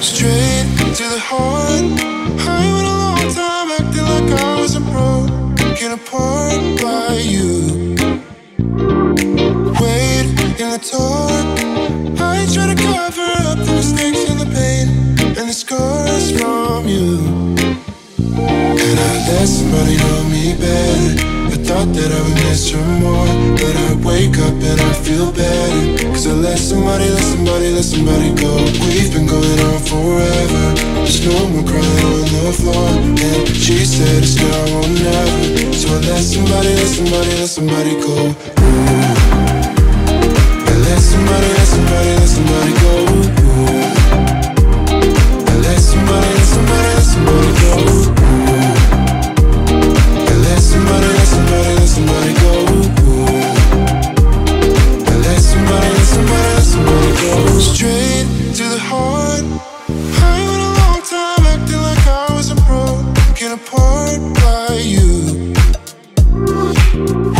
Straight to the heart. I went a long time acting like I wasn't broken apart by you. Wait in the dark. I try to cover up the mistakes and the pain and the scars from you. Could I let somebody know me better? Thought that I would miss you more, but I wake up and I feel better, cause I let somebody go. We've been going on forever. There's no more crying on the floor, and she said it's now or never. So I let somebody go. I let somebody go. I let somebody go. Somebody go. Let somebody go. Straight to the heart. I went a long time acting like I wasn't broken apart by you.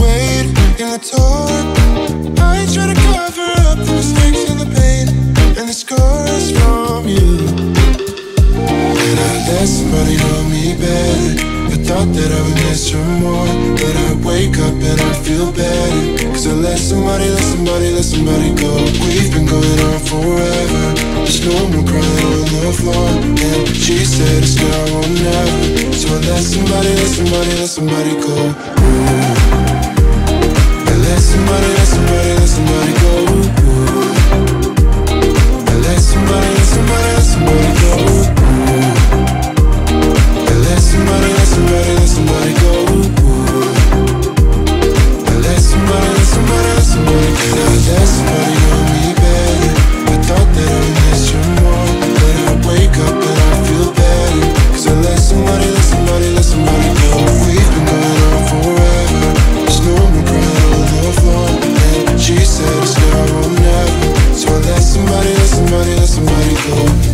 Wait in the dark. I try to cover up the mistakes and the pain and the scars from you. And I let somebody know me better. Thought that I would miss you more, but I wake up and I feel better, cause I let somebody go. We've been going on forever. There's no more crying on the floor, and she said it's now or never. So I let somebody go. I let somebody go. I let somebody go. Let somebody go. Let somebody go. Let somebody know me better. I thought that I missed you more, but I wake up and I feel better, cause I let somebody go. We've been going on forever. There's no more crying on the floor, and she said it's now or never. So I let somebody go.